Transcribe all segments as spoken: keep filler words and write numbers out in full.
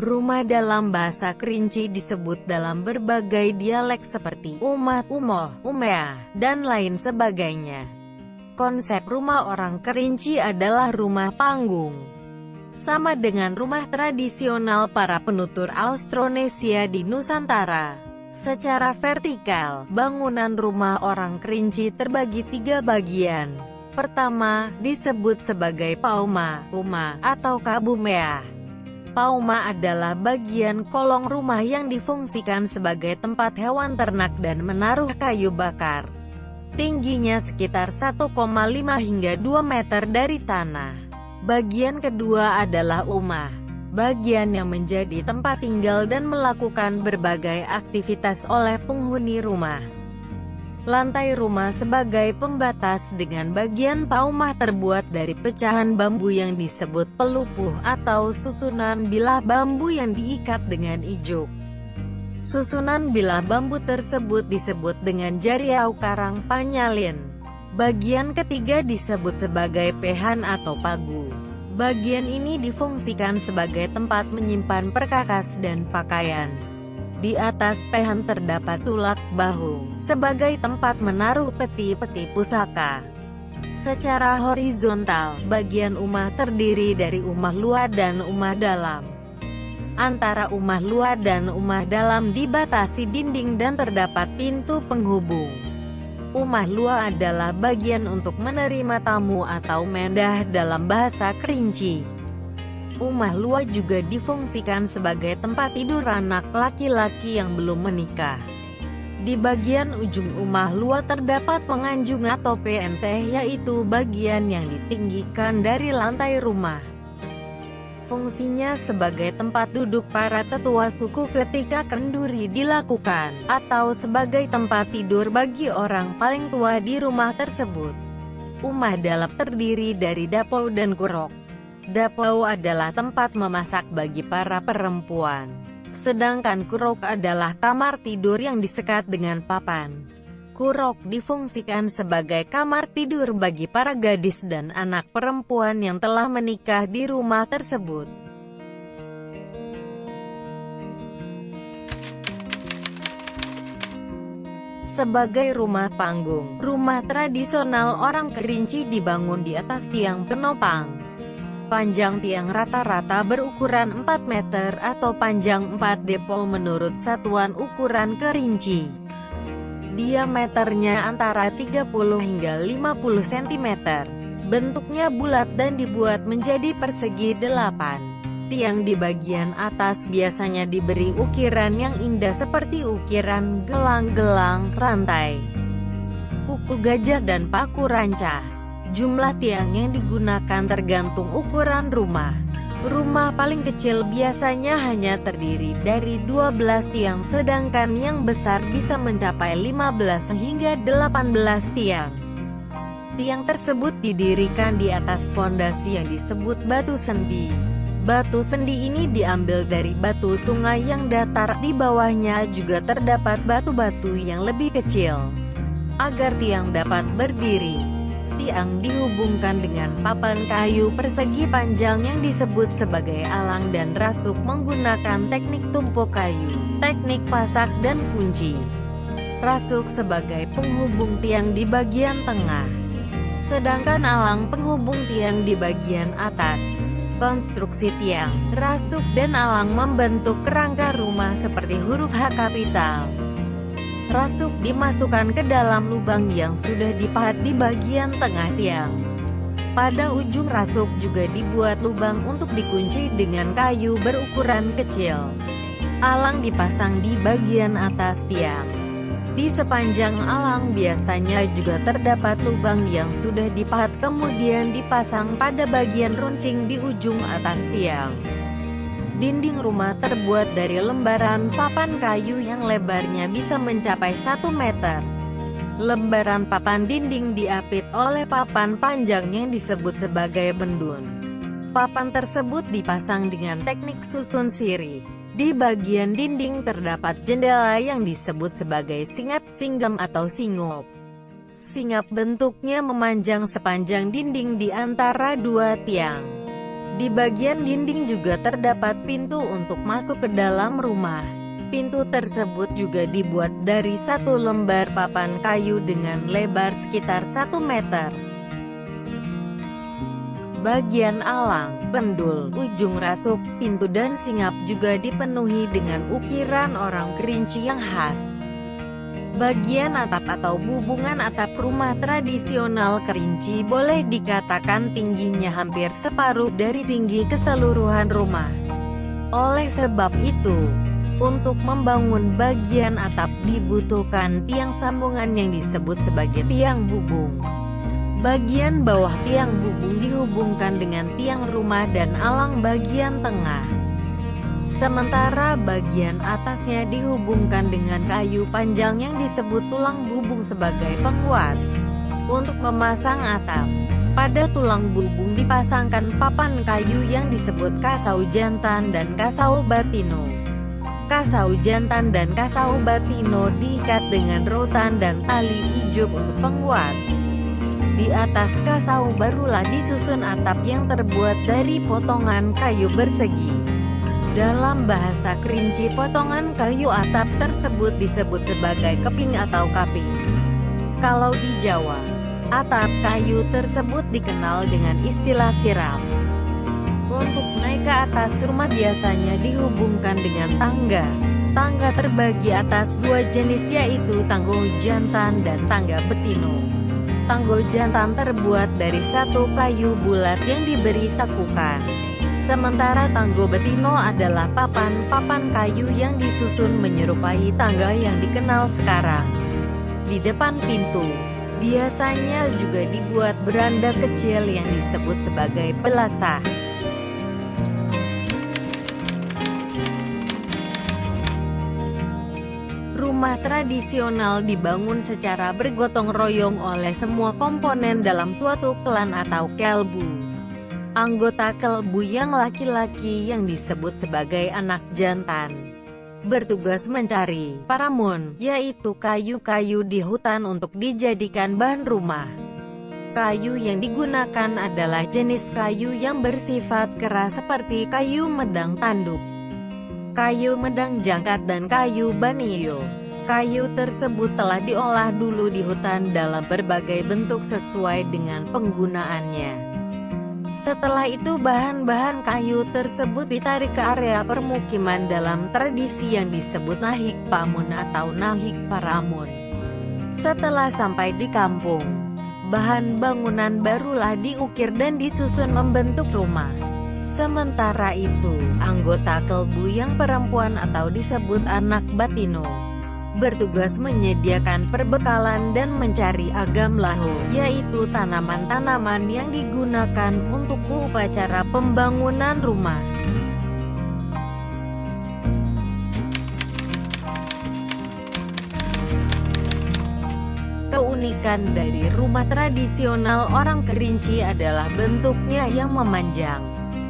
Rumah dalam bahasa Kerinci disebut dalam berbagai dialek seperti umah, umoh, umeah, dan lain sebagainya. Konsep rumah orang Kerinci adalah rumah panggung. Sama dengan rumah tradisional para penutur Austronesia di Nusantara. Secara vertikal, bangunan rumah orang Kerinci terbagi tiga bagian. Pertama, disebut sebagai Pauma, Uma, atau Kabumeah. Pauma adalah bagian kolong rumah yang difungsikan sebagai tempat hewan ternak dan menaruh kayu bakar. Tingginya sekitar satu koma lima hingga dua meter dari tanah. Bagian kedua adalah Umah, bagian yang menjadi tempat tinggal dan melakukan berbagai aktivitas oleh penghuni rumah. Lantai rumah sebagai pembatas dengan bagian paumah terbuat dari pecahan bambu yang disebut pelupuh atau susunan bilah bambu yang diikat dengan ijuk. Susunan bilah bambu tersebut disebut dengan jariau karang panyalin. Bagian ketiga disebut sebagai pehan atau pagu. Bagian ini difungsikan sebagai tempat menyimpan perkakas dan pakaian. Di atas pehan terdapat tulak bahu, sebagai tempat menaruh peti-peti pusaka. Secara horizontal, bagian umah terdiri dari umah luar dan umah dalam. Antara umah luar dan umah dalam dibatasi dinding dan terdapat pintu penghubung. Umah luar adalah bagian untuk menerima tamu atau mendah dalam bahasa Kerinci. Umah luar juga difungsikan sebagai tempat tidur anak laki-laki yang belum menikah. Di bagian ujung umah luar terdapat penganjung atau P N T, yaitu bagian yang ditinggikan dari lantai rumah. Fungsinya sebagai tempat duduk para tetua suku ketika kenduri dilakukan, atau sebagai tempat tidur bagi orang paling tua di rumah tersebut. Umah dalam terdiri dari dapau dan kurok. Dapau adalah tempat memasak bagi para perempuan, sedangkan kurok adalah kamar tidur yang disekat dengan papan. Kurok difungsikan sebagai kamar tidur bagi para gadis dan anak perempuan yang telah menikah di rumah tersebut. Sebagai rumah panggung, rumah tradisional orang Kerinci dibangun di atas tiang penopang. Panjang tiang rata-rata berukuran empat meter atau panjang empat depol menurut satuan ukuran Kerinci. Diameternya antara tiga puluh hingga lima puluh sentimeter. Bentuknya bulat dan dibuat menjadi persegi delapan. Tiang di bagian atas biasanya diberi ukiran yang indah seperti ukiran gelang-gelang, rantai, kuku gajah dan paku rancah. Jumlah tiang yang digunakan tergantung ukuran rumah. Rumah paling kecil biasanya hanya terdiri dari dua belas tiang, sedangkan yang besar bisa mencapai lima belas hingga delapan belas tiang. Tiang tersebut didirikan di atas pondasi yang disebut batu sendi. Batu sendi ini diambil dari batu sungai yang datar, di bawahnya juga terdapat batu-batu yang lebih kecil. Agar tiang dapat berdiri, tiang dihubungkan dengan papan kayu persegi panjang yang disebut sebagai alang dan rasuk menggunakan teknik tumpuk kayu, teknik pasak dan kunci. Rasuk sebagai penghubung tiang di bagian tengah, sedangkan alang penghubung tiang di bagian atas. Konstruksi tiang, rasuk dan alang membentuk kerangka rumah seperti huruf H kapital. Rasuk dimasukkan ke dalam lubang yang sudah dipahat di bagian tengah tiang. Pada ujung rasuk juga dibuat lubang untuk dikunci dengan kayu berukuran kecil. Alang dipasang di bagian atas tiang. Di sepanjang alang biasanya juga terdapat lubang yang sudah dipahat kemudian dipasang pada bagian runcing di ujung atas tiang. Dinding rumah terbuat dari lembaran papan kayu yang lebarnya bisa mencapai satu meter. Lembaran papan dinding diapit oleh papan panjang yang disebut sebagai bendun. Papan tersebut dipasang dengan teknik susun sirih. Di bagian dinding terdapat jendela yang disebut sebagai singap singgem atau singop. Singap bentuknya memanjang sepanjang dinding di antara dua tiang. Di bagian dinding juga terdapat pintu untuk masuk ke dalam rumah. Pintu tersebut juga dibuat dari satu lembar papan kayu dengan lebar sekitar satu meter. Bagian alang, pendul, ujung rasuk, pintu dan singap juga dipenuhi dengan ukiran orang Kerinci yang khas. Bagian atap atau bubungan atap rumah tradisional Kerinci boleh dikatakan tingginya hampir separuh dari tinggi keseluruhan rumah. Oleh sebab itu, untuk membangun bagian atap dibutuhkan tiang sambungan yang disebut sebagai tiang bubung. Bagian bawah tiang bubung dihubungkan dengan tiang rumah dan alang bagian tengah. Sementara bagian atasnya dihubungkan dengan kayu panjang yang disebut tulang bubung sebagai penguat. Untuk memasang atap, pada tulang bubung dipasangkan papan kayu yang disebut kasau jantan dan kasau batino. Kasau jantan dan kasau batino diikat dengan rotan dan tali ijo untuk penguat. Di atas kasau barulah disusun atap yang terbuat dari potongan kayu bersegi. Dalam bahasa Kerinci, potongan kayu atap tersebut disebut sebagai keping atau kaping. Kalau di Jawa, atap kayu tersebut dikenal dengan istilah siram. Untuk naik ke atas rumah biasanya dihubungkan dengan tangga. Tangga terbagi atas dua jenis, yaitu tanggul jantan dan tangga betino. Tanggul jantan terbuat dari satu kayu bulat yang diberi tekukan. Sementara tanggul betino adalah papan-papan kayu yang disusun menyerupai tangga yang dikenal sekarang. Di depan pintu, biasanya juga dibuat beranda kecil yang disebut sebagai pelasah. Rumah tradisional dibangun secara bergotong royong oleh semua komponen dalam suatu klan atau kelbu. Anggota kelbu yang laki-laki yang disebut sebagai anak jantan bertugas mencari paramun, yaitu kayu-kayu di hutan untuk dijadikan bahan rumah. Kayu yang digunakan adalah jenis kayu yang bersifat keras seperti kayu medang tanduk, kayu medang jangkat dan kayu banio. Kayu tersebut telah diolah dulu di hutan dalam berbagai bentuk sesuai dengan penggunaannya. Setelah itu bahan-bahan kayu tersebut ditarik ke area permukiman dalam tradisi yang disebut nahik pamun atau nahik paramun. Setelah sampai di kampung, bahan bangunan barulah diukir dan disusun membentuk rumah. Sementara itu, anggota kelbu yang perempuan atau disebut anak batino bertugas menyediakan perbekalan dan mencari agam lahu, yaitu tanaman-tanaman yang digunakan untuk upacara pembangunan rumah. Keunikan dari rumah tradisional orang Kerinci adalah bentuknya yang memanjang,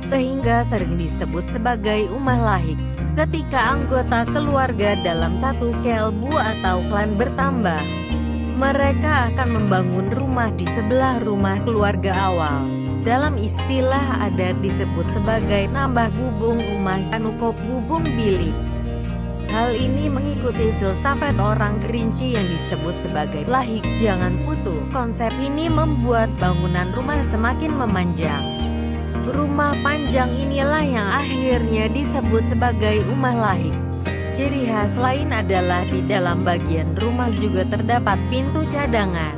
sehingga sering disebut sebagai Umah Lahik. Ketika anggota keluarga dalam satu kelbu atau klan bertambah, mereka akan membangun rumah di sebelah rumah keluarga awal. Dalam istilah adat disebut sebagai nambah gubung umah anukop gubung bilik. Hal ini mengikuti filsafat orang Kerinci yang disebut sebagai lahik jangan putuh. Konsep ini membuat bangunan rumah semakin memanjang. Rumah panjang inilah yang akhirnya disebut sebagai Umah Lahik. Ciri khas lain adalah di dalam bagian rumah juga terdapat pintu cadangan.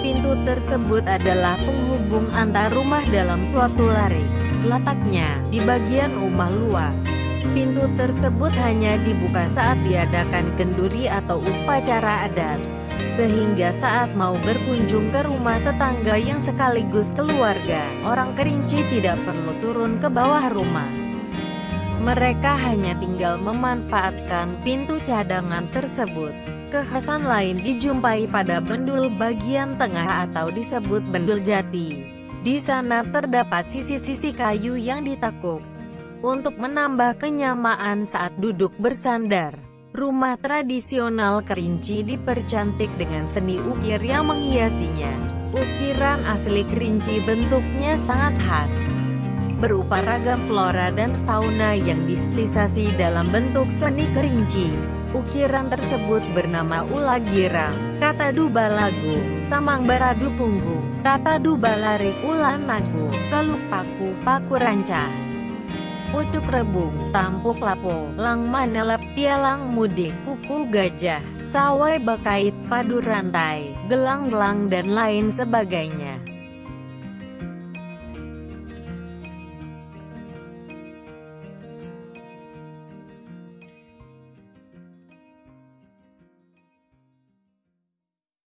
Pintu tersebut adalah penghubung antar rumah dalam suatu lari. Letaknya di bagian Umah Luar. Pintu tersebut hanya dibuka saat diadakan kenduri atau upacara adat, sehingga saat mau berkunjung ke rumah tetangga yang sekaligus keluarga, orang Kerinci tidak perlu turun ke bawah rumah. Mereka hanya tinggal memanfaatkan pintu cadangan tersebut. Kekhasan lain dijumpai pada bendul bagian tengah atau disebut bendul jati. Di sana terdapat sisi-sisi kayu yang ditekuk untuk menambah kenyamaan saat duduk bersandar. Rumah tradisional Kerinci dipercantik dengan seni ukir yang menghiasinya. Ukiran asli Kerinci bentuknya sangat khas, berupa ragam flora dan fauna yang distilisasi dalam bentuk seni Kerinci. Ukiran tersebut bernama Ulagira, kata Dubalagu, Samang Baradu Punggu, kata Dubalari, Ulan Nagu, Keluk Paku, Paku Ranca, Ucuk Rebung, Tampuk Lapo, Lang Manelep, Tialang Mudik, Kuku Gajah, Sawai Bakait, Padu Rantai, Gelang-gelang dan lain sebagainya.